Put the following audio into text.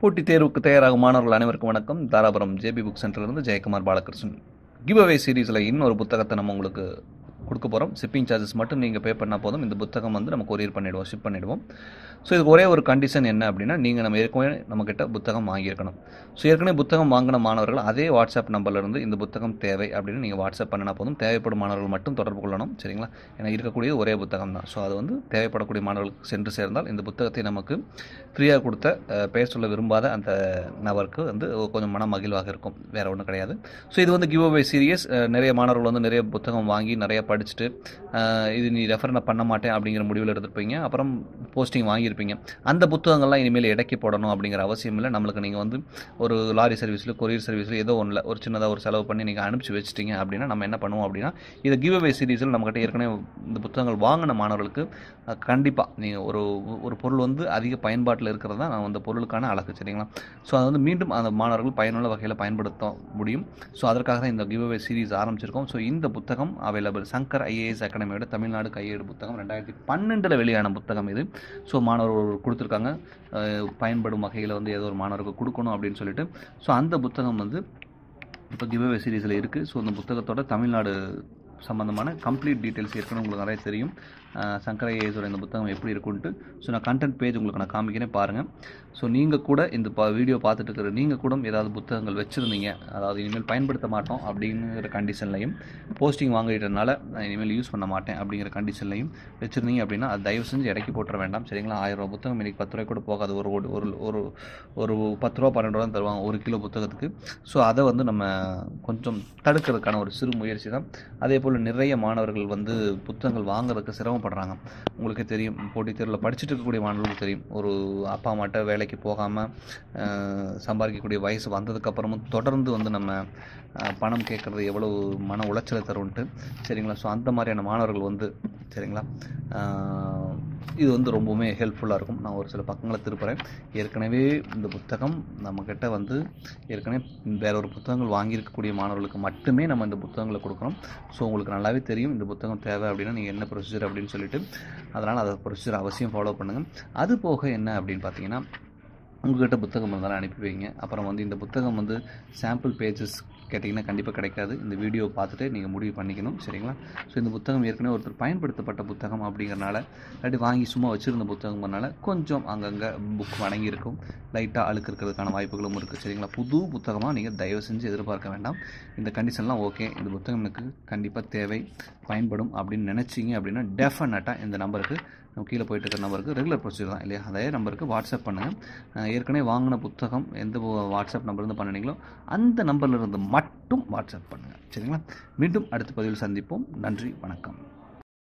போட்டி தேர்வுக்கு தயாராகும் மாணவர்கள் அனைவருக்கும் வணக்கம். தாராபுரம் ஜேபி புக் சென்டர்லேருந்து ஜெயக்குமார் பாலகிருஷ்ணன். கிவ்அவே சீரீஸில் இன்னொரு புத்தகத்தை நம்ம உங்களுக்கு கொடுக்க போகிறோம். ஷிப்பிங் சார்ஜஸ் மட்டும் நீங்கள் பே பண்ணால் போதும், இந்த புத்தகம் வந்து நம்ம கொரியர் பண்ணிவிடுவோம், ஷிப் பண்ணிவிடுவோம். ஸோ இதுக்கு ஒரே ஒரு கண்டிஷன் என்ன அப்படின்னா, நீங்கள் நம்ம ஏற்கனவே நம்மக்கிட்ட புத்தகம் வாங்கியிருக்கணும். ஸோ ஏற்கனவே புத்தகம் வாங்கின மாணவர்கள் அதே வாட்ஸ்அப் நம்பர்லேருந்து இந்த புத்தகம் தேவை அப்படின்னு நீங்கள் வாட்ஸ்அப் பண்ணினா போதும். தேவைப்படும் மாணவர்கள் மட்டும் தொடர்பு கொள்ளணும், சரிங்களா? ஏன்னா இருக்கக்கூடிய ஒரே புத்தகம் தான். ஸோ அது வந்து தேவைப்படக்கூடிய மாணவர்களுக்கு சென்று சேர்ந்தால் இந்த புத்தகத்தை நமக்கு ஃப்ரீயாக கொடுத்த பெயர் சொல்ல விரும்பாத அந்த நபருக்கு வந்து கொஞ்சம் மன மகிழ்வாக இருக்கும், வேறு ஒன்றும் கிடையாது. ஸோ இது வந்து கிவ்அவே சீரியஸ். நிறைய மாணவர்கள் வந்து நிறைய புத்தகம் வாங்கி நிறைய படிச்சுட்டு இது நீ ரெஃபர் நான் பண்ண மாட்டேன் அப்படிங்கிற முடிவில் எடுத்துருப்பீங்க, அப்புறம் போஸ்டிங் வாங்கியிருப்பீங்க. அந்த புத்தகங்கள்லாம் இனிமேல் இடைக்கி போடணும் அப்படிங்கிற அவசியம் இல்லை. நம்மளுக்கு நீங்கள் வந்து ஒரு லாரி சர்வீஸில் கொரியர் சர்வீஸில் ஏதோ ஒன்றில் ஒரு சின்னதாக ஒரு செலவு பண்ணி நீங்கள் அனுப்பிச்சி வச்சிட்டிங்க அப்படின்னா நம்ம என்ன பண்ணுவோம் அப்படின்னா, இதை கிவ்அவே சீரீஸில் நம்மக்கிட்ட ஏற்கனவே இந்த புத்தகங்கள் வாங்கின மாணவர்களுக்கு கண்டிப்பாக நீங்கள் ஒரு ஒரு பொருள் வந்து அதிக பயன்பாட்டில் இருக்கிறது தான் அந்த பொருளுக்கான அழகு, சரிங்களா? ஸோ அது வந்து மீண்டும் அந்த மாணவர்கள் பயனுள்ள வகையில் பயன்படுத்த முடியும். ஸோ அதற்காக தான் இந்த கிவ்அவே சீரீஸ் ஆரம்பிச்சிருக்கோம். ஸோ இந்த புத்தகம் அவைலபிள் சங்கர் IAS அகாடமியோட தமிழ்நாடு கையேடு புத்தகம் 2012 வெளியான புத்தகம் இது. ஸோ மாணவர்கள் கொடுத்துருக்காங்க, பயன்படும் வகையில் வந்து ஏதோ ஒரு மாணவருக்கு கொடுக்கணும் அப்படின்னு சொல்லிட்டு. ஸோ அந்த புத்தகம் வந்து இப்போ கிவ்அவே சீரீஸில் இருக்குது. ஸோ அந்த புத்தகத்தோட தமிழ்நாடு சம்பந்தமான கம்ப்ளீட் டீட்டெயில்ஸ் ஏற்கனவே உங்களுக்கு நிறைய தெரியும். சங்கர் IASோட இந்த புத்தகம் எப்படி இருக்குன்ட்டு ஸோ நான் கண்டென்ட் பேஜ் உங்களுக்கு நான் காமிக்கிறேன், பாருங்கள். ஸோ நீங்கள் கூட இந்த வீடியோ பார்த்துட்டு இருக்கிற நீங்கள் கூட ஏதாவது புத்தகங்கள் வச்சுருந்தீங்க, அதாவது இனிமேல் பயன்படுத்த மாட்டோம் அப்படிங்கிற கண்டிஷன்லையும், போஸ்டிங் வாங்கிட்டனால நான் இனிமேல் யூஸ் பண்ண மாட்டேன் அப்படிங்கிற கண்டிஷன்லையும் வச்சுருந்தீங்க அப்படின்னா அது தயவு செஞ்சு இடைக்கி போட்டுற வேண்டாம், சரிங்களா? 1000 ரூபா புத்தகம் இன்றைக்கி 10 ரூபாய் கூட போகாது. ஒரு ஒரு ஒரு ஒரு 10 ரூபா 12 ரூபா தான் தருவாங்க 1 கிலோ புத்தகத்துக்கு. ஸோ அதை வந்து நம்ம கொஞ்சம் தடுக்கிறதுக்கான ஒரு சிறு முயற்சி தான். அதே போல் நிறைய மாணவர்கள் வந்து புத்தகங்கள் வாங்குறதுக்கு சிரமப்படுறாங்க. உங்களுக்கே தெரியும், போட்டித் தேர்வில் படிச்சுட்டு இருக்கக்கூடிய மாணவர்களுக்கு தெரியும், ஒரு அப்பா அம்மாட்ட வேலைக்கு போகாமல் சம்பாதிக்கக்கூடிய வயசு வந்ததுக்கப்புறமும் தொடர்ந்து வந்து நம்ம பணம் கேட்குறது எவ்வளோ மன உளைச்சலை தரும்ன்ட்டு, சரிங்களா? ஸோ அந்த மாதிரியான மாணவர்கள் வந்து, சரிங்களா, இது வந்து ரொம்பவுமே ஹெல்ப்ஃபுல்லாக இருக்கும். நான் ஒரு சில பக்கங்களை திருப்புறேன். ஏற்கனவே இந்த புத்தகம் நம்மக்கிட்ட வந்து ஏற்கனவே வேற ஒரு புத்தகங்கள் வாங்கியிருக்கக்கூடிய மாணவர்களுக்கு மட்டுமே நம்ம இந்த புத்தகங்களை கொடுக்குறோம். ஸோ உங்களுக்கு நல்லாவே தெரியும் இந்த புத்தகம் தேவை அப்படின்னா நீங்கள் என்ன ப்ரொசீஜர் அப்படின்னு சொல்லிட்டு, அதனால் அதை ப்ரொசீஜர் அவசியம் ஃபாலோ பண்ணுங்கள். அது போக என்ன அப்படின்னு பார்த்தீங்கன்னா, உங்கள்கிட்ட புத்தகம் இருந்தாலும் அனுப்பி வைங்க. அப்புறம் வந்து இந்த புத்தகம் வந்து சாம்பிள் பேஜஸ் கேட்டிங்கன்னா கண்டிப்பாக கிடைக்காது. இந்த வீடியோ பார்த்துட்டு நீங்கள் முடிவு பண்ணிக்கணும், சரிங்களா? ஸோ இந்த புத்தகம் ஏற்கனவே ஒருத்தர் பயன்படுத்தப்பட்ட புத்தகம் அப்படிங்கிறனால, இல்லாட்டி வாங்கி சும்மா வச்சுருந்த புத்தகம்னால கொஞ்சம் அங்கங்கே புக் வணங்கி இருக்கும், லைட்டாக அழுக்கு இருக்கிறதுக்கான வாய்ப்புகளும் இருக்குது, சரிங்களா? புது புத்தகமாக நீங்கள் தயவு செஞ்சு எதிர்பார்க்க வேண்டாம். இந்த கண்டிஷன்லாம் ஓகே, இந்த புத்தகம் எனக்கு கண்டிப்பாக தேவை, பயன்படும் அப்படின்னு நினச்சிங்க அப்படின்னா டெஃபினட்டாக இந்த நம்பருக்கு, கீழே போயிட்டு இருக்கிற நம்பருக்கு, ரெகுலர் ப்ரொசீஜர் தான் இல்லையா, அதே நம்பருக்கு வாட்ஸ்அப் பண்ணுங்கள். ஏற்கனவே வாங்கின புத்தகம் எந்த வாட்ஸ்அப் நம்பர்லேருந்து பண்ணினீங்களோ அந்த நம்பர்லேருந்து மட்டும் வாட்ஸ்அப் பண்ணுங்கள், சரிங்களா? மீண்டும் அடுத்த பதிவில் சந்திப்போம். நன்றி, வணக்கம்.